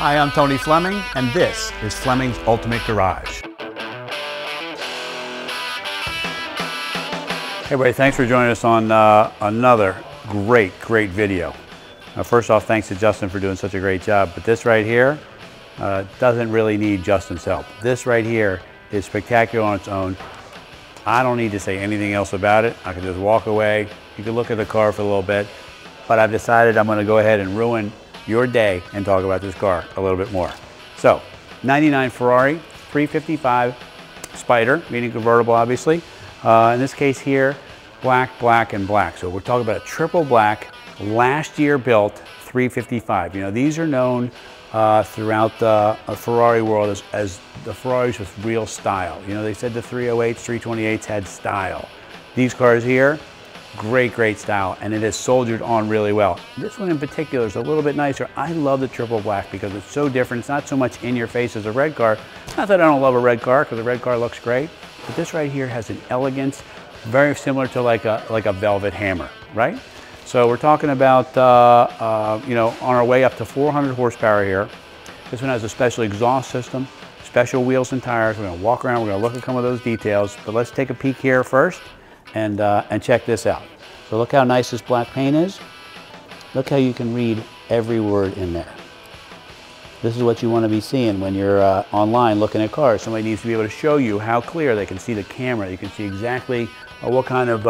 Hi, I'm Tony Fleming, and this is Fleming's Ultimate Garage. Hey everybody, thanks for joining us on another great video. Now, first off, thanks to Justin for doing such a great job, but this right here doesn't really need Justin's help. This right here is spectacular on its own. I don't need to say anything else about it. I can just walk away. You can look at the car for a little bit, but I've decided I'm going to go ahead and ruin your day and talk about this car a little bit more. So, 99 Ferrari, 355 Spider, meaning convertible obviously. In this case here, black, black, and black. So we're talking about a triple black, last year built 355. You know, these are known throughout the Ferrari world as the Ferraris with real style. You know, they said the 308s, 328s had style. These cars here, great style, and it has soldiered on really well. This one in particular is a little bit nicer. I love the triple black because it's so different. It's not so much in your face as a red car. Not that I don't love a red car, because a red car looks great, but this right here has an elegance very similar to like a velvet hammer, right? So we're talking about, you know, on our way up to 400 horsepower here. This one has a special exhaust system, special wheels and tires. We're gonna walk around, we're gonna look at some of those details, but let's take a peek here first and check this out. So look how nice this black paint is. Look how you can read every word in there. This is what you wanna be seeing when you're online looking at cars. Somebody needs to be able to show you how clear they can see the camera. You can see exactly what kind of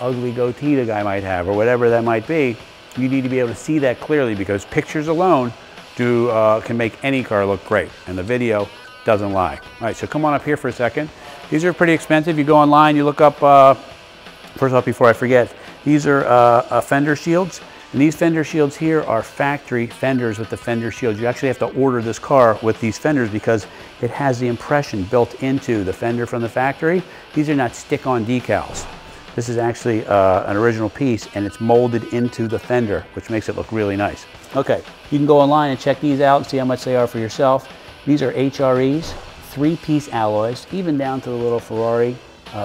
ugly goatee the guy might have, or whatever that might be. You need to be able to see that clearly, because pictures alone can make any car look great, and the video doesn't lie. All right, so come on up here for a second. These are pretty expensive. You go online, you look up, first off, before I forget, these are fender shields, and these fender shields here are factory fenders with the fender shields. You actually have to order this car with these fenders because it has the impression built into the fender from the factory. These are not stick-on decals. This is actually an original piece, and it's molded into the fender, which makes it look really nice. Okay, you can go online and check these out and see how much they are for yourself. These are HREs, three-piece alloys, even down to the little Ferrari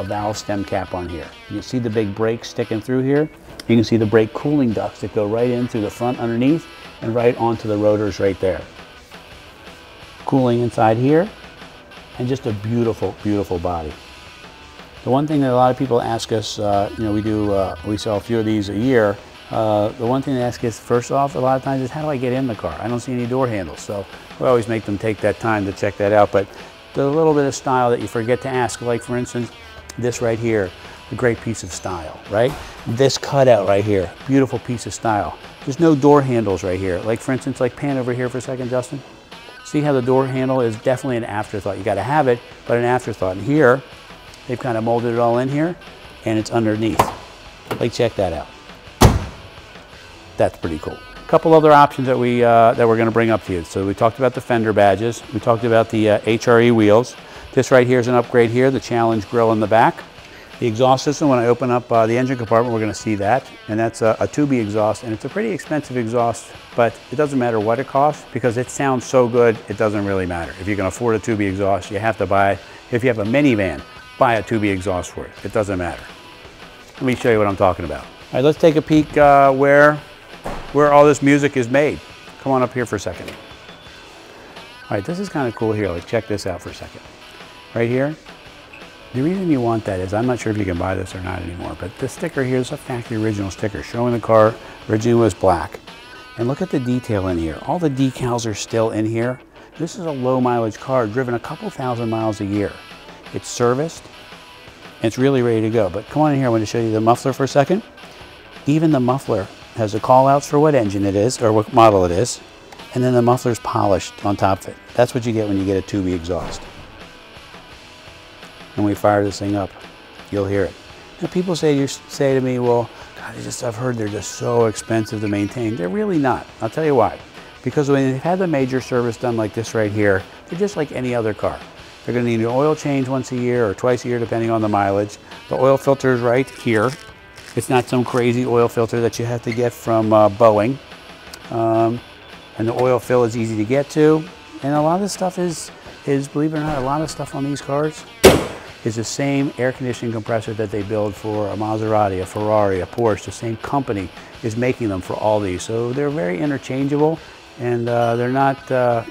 valve stem cap on here. You can see the big brakes sticking through here. You can see the brake cooling ducts that go right in through the front underneath and right onto the rotors right there. Cooling inside here, and just a beautiful body. The one thing that a lot of people ask us, you know, we sell a few of these a year. The one thing they ask us first off a lot of times is, how do I get in the car? I don't see any door handles. So we always make them take that time to check that out. But the little bit of style that you forget to ask, like for instance, this right here, a great piece of style, right? This cutout right here, beautiful piece of style. There's no door handles right here. Like for instance, like pan over here for a second, Justin. See how the door handle is definitely an afterthought. You gotta have it, but an afterthought. And here, they've kind of molded it all in here, and it's underneath. Like, check that out. That's pretty cool. A couple other options that we're going to bring up to you. So we talked about the fender badges. We talked about the HRE wheels. This right here is an upgrade here, the Challenge grille in the back. The exhaust system, when I open up the engine compartment, we're going to see that. And that's a Tubi exhaust, and it's a pretty expensive exhaust, but it doesn't matter what it costs because it sounds so good, it doesn't really matter. If you can afford a Tubi exhaust, you have to buy it. If you have a minivan, buy a Tubi exhaust for it. It doesn't matter. Let me show you what I'm talking about. All right, let's take a peek where all this music is made. Come on up here for a second. All right, this is kind of cool here. Like, check this out for a second. Right here, the reason you want that is, I'm not sure if you can buy this or not anymore, but this sticker here is a factory original sticker showing the car originally was black. And look at the detail in here. All the decals are still in here. This is a low mileage car, driven a couple thousand miles a year. It's serviced, and it's really ready to go. But come on in here, I want to show you the muffler for a second. Even the muffler has the call outs for what engine it is, or what model it is, and then the muffler's polished on top of it. That's what you get when you get a Tubi exhaust. When we fire this thing up, you'll hear it. Now people say to me, well, God, I've heard they're just so expensive to maintain. They're really not. I'll tell you why. Because when they've had the major service done like this right here, they're just like any other car. They're going to need an oil change once a year or twice a year, depending on the mileage. The oil filter is right here. It's not some crazy oil filter that you have to get from Boeing. And the oil fill is easy to get to. And a lot of this stuff is, believe it or not, a lot of stuff on these cars is the same air conditioning compressor that they build for a Maserati, a Ferrari, a Porsche. The same company is making them for all these. So they're very interchangeable. and they're not,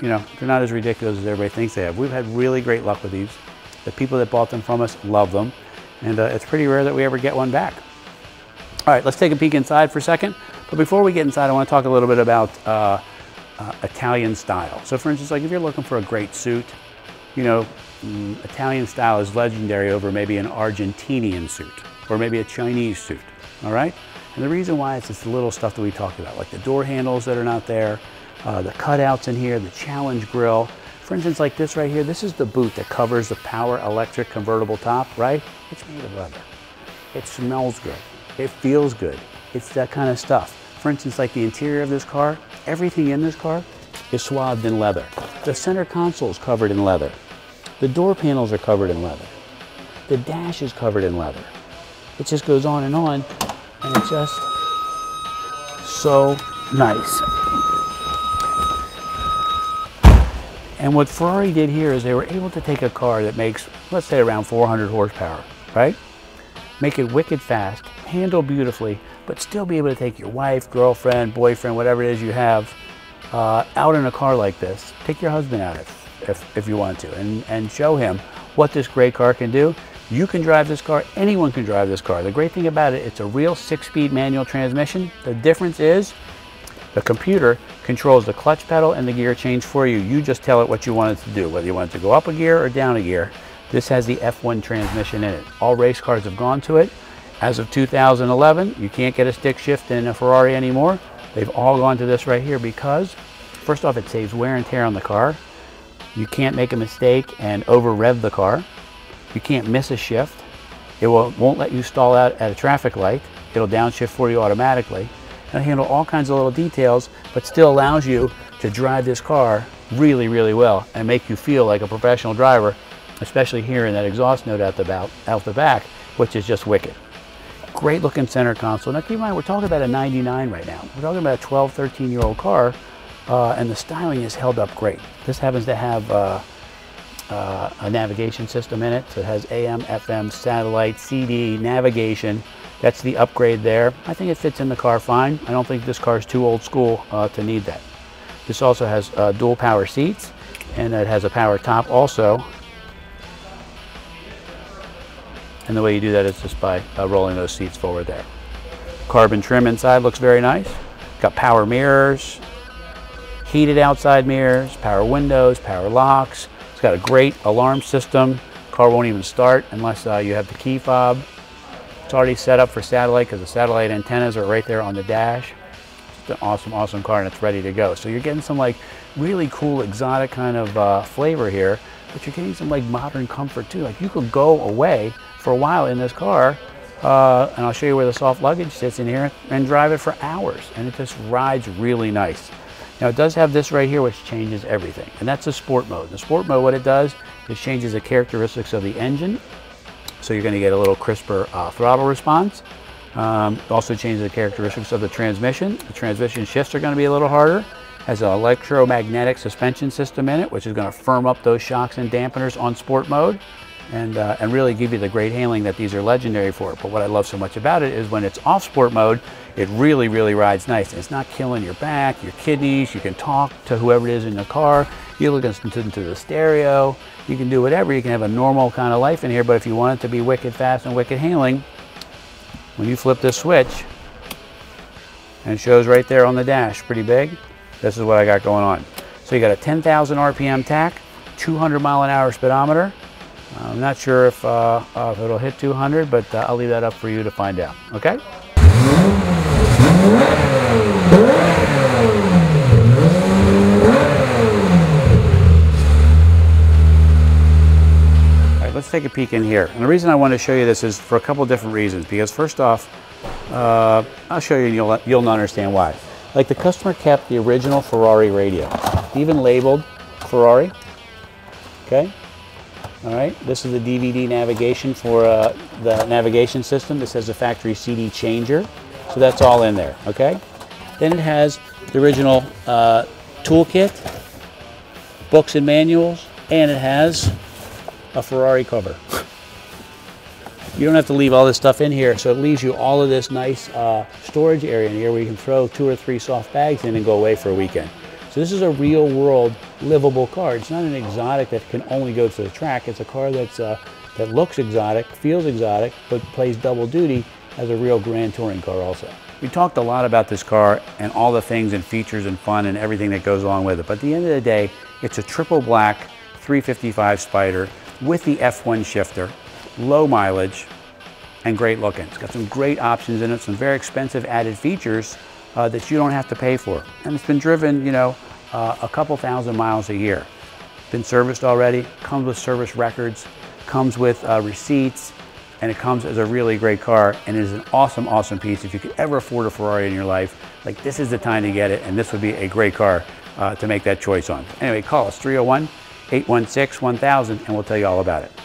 you know, they're not as ridiculous as everybody thinks they have. We've had really great luck with these. The people that bought them from us love them, and it's pretty rare that we ever get one back. All right, let's take a peek inside for a second. But before we get inside, I want to talk a little bit about Italian style. So for instance, like if you're looking for a great suit, you know, Italian style is legendary over maybe an Argentinian suit or maybe a Chinese suit, all right? And the reason why is it's the little stuff that we talked about, like the door handles that are not there, the cutouts in here, the challenge grille. For instance, like this right here, this is the boot that covers the power electric convertible top, right? It's made of leather. It smells good. It feels good. It's that kind of stuff. For instance, like the interior of this car, everything in this car is swathed in leather. The center console is covered in leather. The door panels are covered in leather. The dash is covered in leather. It just goes on, and it's just so nice. And what Ferrari did here is they were able to take a car that makes, let's say, around 400 horsepower, right? Make it wicked fast, handle beautifully, but still be able to take your wife, girlfriend, boyfriend, whatever it is you have, out in a car like this. Take your husband out if you want to, and show him what this great car can do. You can drive this car, anyone can drive this car. The great thing about it, it's a real 6-speed manual transmission. The difference is the computer controls the clutch pedal and the gear change for you. You just tell it what you want it to do, whether you want it to go up a gear or down a gear. This has the F1 transmission in it. All race cars have gone to it. As of 2011, you can't get a stick shift in a Ferrari anymore. They've all gone to this right here because, first off, it saves wear and tear on the car. You can't make a mistake and over-rev the car. You can't miss a shift. It won't let you stall out at a traffic light. It'll downshift for you automatically. It'll handle all kinds of little details, but still allows you to drive this car really, really well and make you feel like a professional driver, especially hearing that exhaust note out the back, which is just wicked. Great looking center console. Now keep in mind, we're talking about a 99 right now. We're talking about a 12, 13-year-old car, and the styling is held up great. This happens to have a navigation system in it. So it has AM, FM, satellite, CD, navigation. That's the upgrade there. I think it fits in the car fine. I don't think this car is too old school to need that. This also has dual power seats, and it has a power top also. And the way you do that is just by rolling those seats forward there. Carbon trim inside looks very nice. Got power mirrors, heated outside mirrors, power windows, power locks. It's got a great alarm system. Car won't even start unless you have the key fob. It's already set up for satellite because the satellite antennas are right there on the dash. It's an awesome, awesome car, and it's ready to go. So you're getting some like really cool exotic kind of flavor here, but you're getting some like modern comfort too. Like you could go away for a while in this car, and I'll show you where the soft luggage sits in here, and drive it for hours, and it just rides really nice. Now it does have this right here, which changes everything, and that's the sport mode. The sport mode, what it does is changes the characteristics of the engine, so you're going to get a little crisper throttle response. Also changes the characteristics of the transmission. The transmission shifts are going to be a little harder. Has an electromagnetic suspension system in it, which is going to firm up those shocks and dampeners on sport mode, and really give you the great handling that these are legendary for. But what I love so much about it is when it's off sport mode, it really, really rides nice. It's not killing your back, your kidneys. You can talk to whoever it is in the car. You look into the stereo. You can do whatever. You can have a normal kind of life in here, but if you want it to be wicked fast and wicked handling, when you flip this switch, and it shows right there on the dash, pretty big, this is what I got going on. So you got a 10,000 RPM tack, 200 mile an hour speedometer. I'm not sure if it'll hit 200, but I'll leave that up for you to find out, okay? All right, let's take a peek in here. And the reason I want to show you this is for a couple different reasons, because first off, I'll show you and you'll not understand why. Like the customer kept the original Ferrari radio, even labeled Ferrari, okay? All right, this is the DVD navigation for the navigation system. This has a factory CD changer, so that's all in there, okay? Then it has the original toolkit, books and manuals, and it has a Ferrari cover. You don't have to leave all this stuff in here, so it leaves you all of this nice storage area in here where you can throw 2 or 3 soft bags in and go away for a weekend. So this is a real world livable car. It's not an exotic that can only go to the track. It's a car that's that looks exotic, feels exotic, but plays double duty as a real grand touring car also. We talked a lot about this car and all the things and features and fun and everything that goes along with it. But at the end of the day, it's a triple black 355 Spider with the F1 shifter, low mileage, and great looking. It's got some great options in it, some very expensive added features that you don't have to pay for. And it's been driven, you know, a couple thousand miles a year. Been serviced already, comes with service records, comes with receipts, and it comes as a really great car, and it is an awesome, awesome piece. If you could ever afford a Ferrari in your life, like, this is the time to get it, and this would be a great car to make that choice on. Anyway, call us 301-816-1000, and we'll tell you all about it.